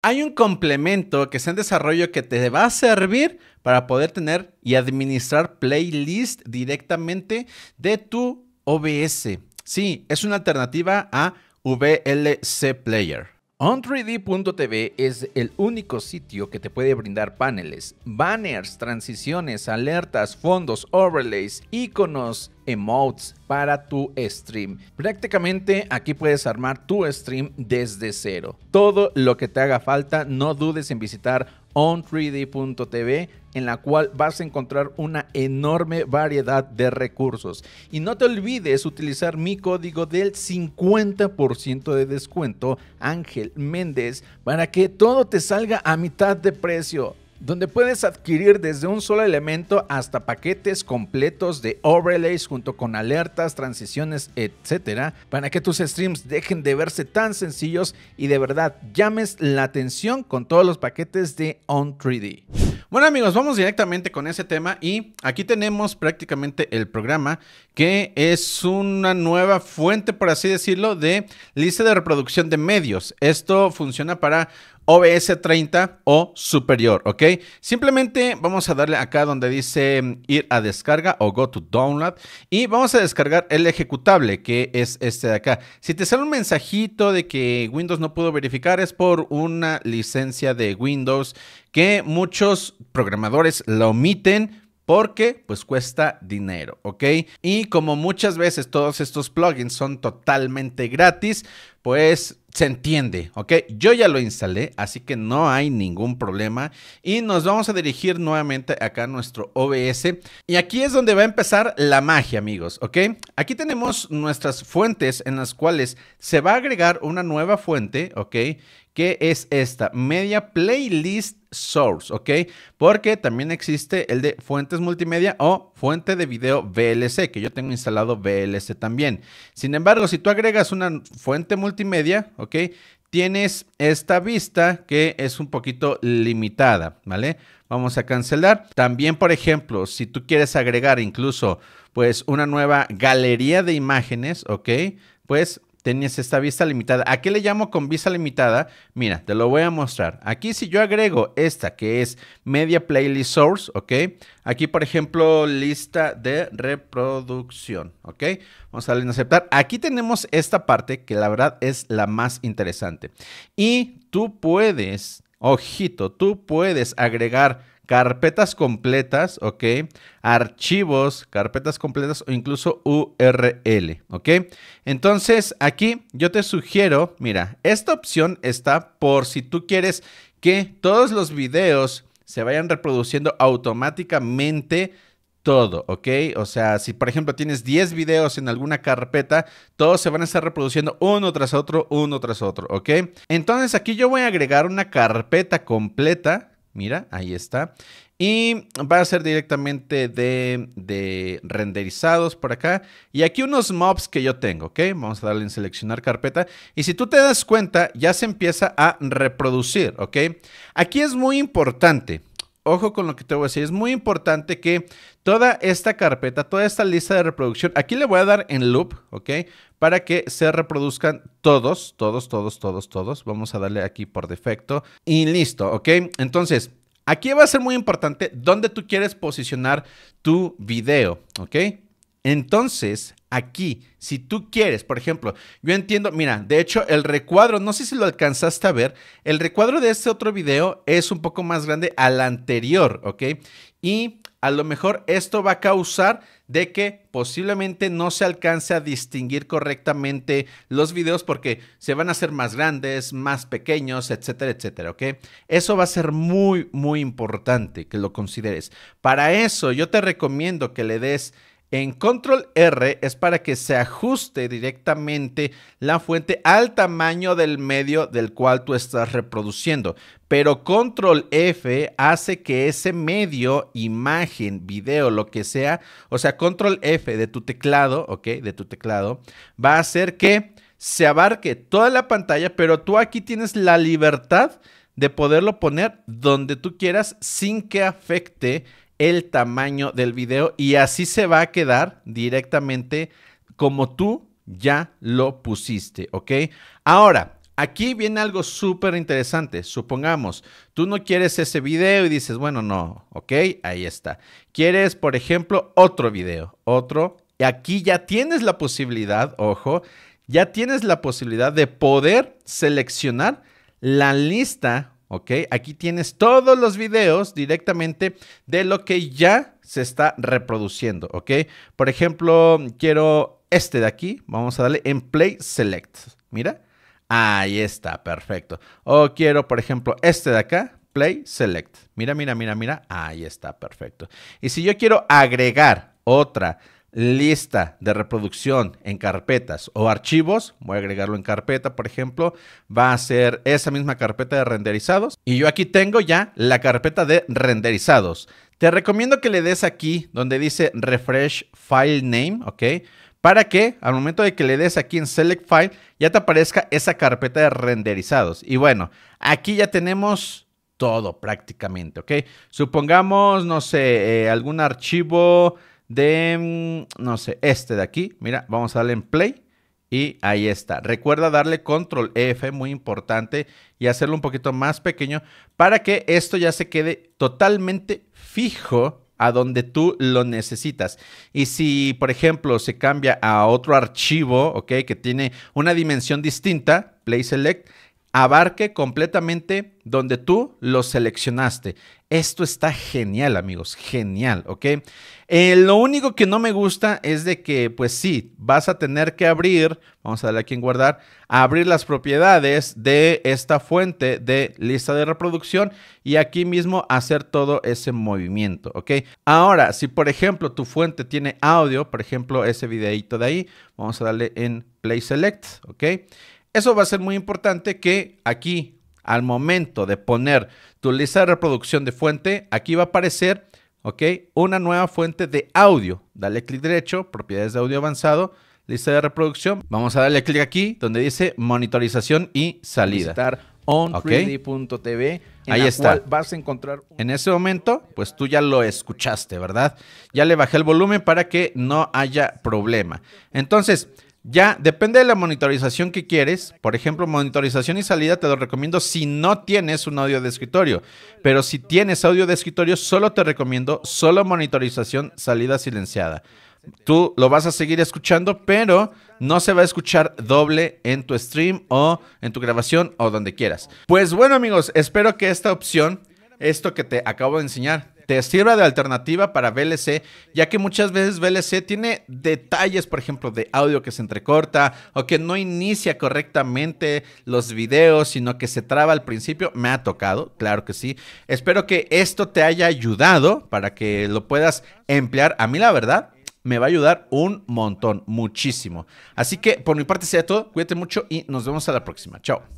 Hay un complemento que está en desarrollo que te va a servir para poder tener y administrar playlists directamente de tu OBS. Sí, es una alternativa a VLC Player. OWN3D.TV es el único sitio que te puede brindar paneles, banners, transiciones, alertas, fondos, overlays, iconos, emotes para tu stream. Prácticamente aquí puedes armar tu stream desde cero. Todo lo que te haga falta, no dudes en visitar OWN3D.TV, en la cual vas a encontrar una enorme variedad de recursos. Y no te olvides utilizar mi código del 50% de descuento, Ángel Méndez, para que todo te salga a mitad de precio, donde puedes adquirir desde un solo elemento hasta paquetes completos de overlays junto con alertas, transiciones, etcétera, para que tus streams dejen de verse tan sencillos y de verdad llames la atención con todos los paquetes de OWN3D. Bueno amigos, vamos directamente con ese tema y aquí tenemos prácticamente el programa que es una nueva fuente, por así decirlo, de lista de reproducción de medios. Esto funciona para OBS 30 o superior, ¿ok? Simplemente vamos a darle acá donde dice ir a descarga o go to download y vamos a descargar el ejecutable, que es este de acá. Si te sale un mensajito de que Windows no pudo verificar, es por una licencia de Windows que muchos programadores la omiten porque pues cuesta dinero, ¿ok? Y como muchas veces todos estos plugins son totalmente gratis, pues se entiende, ¿ok? Yo ya lo instalé, así que no hay ningún problema. Y nos vamos a dirigir nuevamente acá a nuestro OBS. Y aquí es donde va a empezar la magia, amigos, ¿ok? Aquí tenemos nuestras fuentes en las cuales se va a agregar una nueva fuente, ¿ok? Que es esta, Media Playlist Source, ¿ok? Porque también existe el de fuentes multimedia o fuente de video VLC, que yo tengo instalado VLC también. Sin embargo, si tú agregas una fuente multimedia, ¿ok? Tienes esta vista que es un poquito limitada, ¿vale? Vamos a cancelar. También, por ejemplo, si tú quieres agregar incluso, pues, una nueva galería de imágenes, ¿ok? Pues tienes esta vista limitada. ¿A qué le llamo con vista limitada? Mira, te lo voy a mostrar. Aquí si yo agrego esta que es Media Playlist Source, ¿ok? Aquí, por ejemplo, lista de reproducción, ¿ok? Vamos a darle en aceptar. Aquí tenemos esta parte que la verdad es la más interesante. Y tú puedes, ojito, tú puedes agregar carpetas completas, ¿ok? Archivos, carpetas completas o incluso URL, ¿ok? Entonces, aquí yo te sugiero, mira, esta opción está por si tú quieres que todos los videos se vayan reproduciendo automáticamente todo, ¿ok? O sea, si por ejemplo tienes 10 videos en alguna carpeta, todos se van a estar reproduciendo uno tras otro, ¿ok? Entonces, aquí yo voy a agregar una carpeta completa. Mira, ahí está. Y va a ser directamente de renderizados por acá. Y aquí unos mobs que yo tengo, ¿ok? Vamos a darle en seleccionar carpeta. Y si tú te das cuenta, ya se empieza a reproducir, ¿ok? Aquí es muy importante. Ojo con lo que te voy a decir. Es muy importante que toda esta carpeta, toda esta lista de reproducción, aquí le voy a dar en loop, ¿ok? Para que se reproduzcan todos. Vamos a darle aquí por defecto y listo, ¿ok? Entonces, aquí va a ser muy importante dónde tú quieres posicionar tu video, ¿ok? Entonces, aquí, si tú quieres, por ejemplo, yo entiendo, mira, de hecho el recuadro, no sé si lo alcanzaste a ver, el recuadro de este otro video es un poco más grande al anterior, ¿ok? Y a lo mejor esto va a causar de que posiblemente no se alcance a distinguir correctamente los videos porque se van a hacer más grandes, más pequeños, etcétera, etcétera, ¿ok? Eso va a ser muy, muy importante que lo consideres. Para eso yo te recomiendo que le des en Control R, es para que se ajuste directamente la fuente al tamaño del medio del cual tú estás reproduciendo. Pero Control F hace que ese medio, imagen, video, lo que sea, o sea, Control F de tu teclado, ¿ok? De tu teclado, va a hacer que se abarque toda la pantalla, pero tú aquí tienes la libertad de poderlo poner donde tú quieras sin que afecte el tamaño del video y así se va a quedar directamente como tú ya lo pusiste, ¿ok? Ahora, Aquí viene algo súper interesante. Supongamos, tú no quieres ese video y dices, bueno, no, ok, ahí está. Quieres, por ejemplo, otro video, otro. Y aquí ya tienes la posibilidad, ojo, ya tienes la posibilidad de poder seleccionar la lista, ok. Aquí tienes todos los videos directamente de lo que ya se está reproduciendo, ok. Por ejemplo, quiero este de aquí. Vamos a darle en Play Select, mira. Ahí está, perfecto. O quiero, por ejemplo, este de acá, Play Select. Mira, mira, mira, mira. Ahí está, perfecto. Y si yo quiero agregar otra lista de reproducción en carpetas o archivos, voy a agregarlo en carpeta, por ejemplo, va a ser esa misma carpeta de renderizados. Y yo aquí tengo ya la carpeta de renderizados. Te recomiendo que le des aquí donde dice Refresh File Name, ¿ok? Para que al momento de que le des aquí en Select File, ya te aparezca esa carpeta de renderizados. Y bueno, aquí ya tenemos todo prácticamente, ¿ok? Supongamos, no sé, algún archivo de, no sé, este de aquí. Mira, vamos a darle en Play y ahí está. Recuerda darle Control F, muy importante, y hacerlo un poquito más pequeño para que esto ya se quede totalmente fijo a donde tú lo necesitas. Y si, por ejemplo, se cambia a otro archivo, ok, que tiene una dimensión distinta, Play Select, abarque completamente donde tú lo seleccionaste. Esto está genial, amigos, genial, ok. Lo único que no me gusta es de que, pues sí, vas a tener que abrir, vamos a darle aquí en guardar, abrir las propiedades de esta fuente de lista de reproducción y aquí mismo hacer todo ese movimiento, ok. Ahora, si por ejemplo tu fuente tiene audio, por ejemplo ese videíto de ahí, vamos a darle en Play Select, ok. Eso va a ser muy importante que aquí, al momento de poner tu lista de reproducción de fuente, aquí va a aparecer, ok, una nueva fuente de audio. Dale clic derecho, propiedades de audio avanzado, lista de reproducción. Vamos a darle clic aquí donde dice monitorización y salida. Visitar OWN3D.TV. Ahí está. Vas a encontrar en ese momento, pues tú ya lo escuchaste, ¿verdad? Ya le bajé el volumen para que no haya problema. Entonces, ya depende de la monitorización que quieres. Por ejemplo, monitorización y salida te lo recomiendo si no tienes un audio de escritorio. Pero si tienes audio de escritorio, solo te recomiendo solo monitorización, salida silenciada. Tú lo vas a seguir escuchando, pero no se va a escuchar doble en tu stream o en tu grabación o donde quieras. Pues bueno, amigos, espero que esta opción, esto que te acabo de enseñar, te sirva de alternativa para VLC, ya que muchas veces VLC tiene detalles, por ejemplo, de audio que se entrecorta o que no inicia correctamente los videos, sino que se traba al principio. Me ha tocado, claro que sí. Espero que esto te haya ayudado para que lo puedas emplear. A mí, la verdad, me va a ayudar un montón, muchísimo. Así que, por mi parte, sería todo. Cuídate mucho y nos vemos a la próxima. Chao.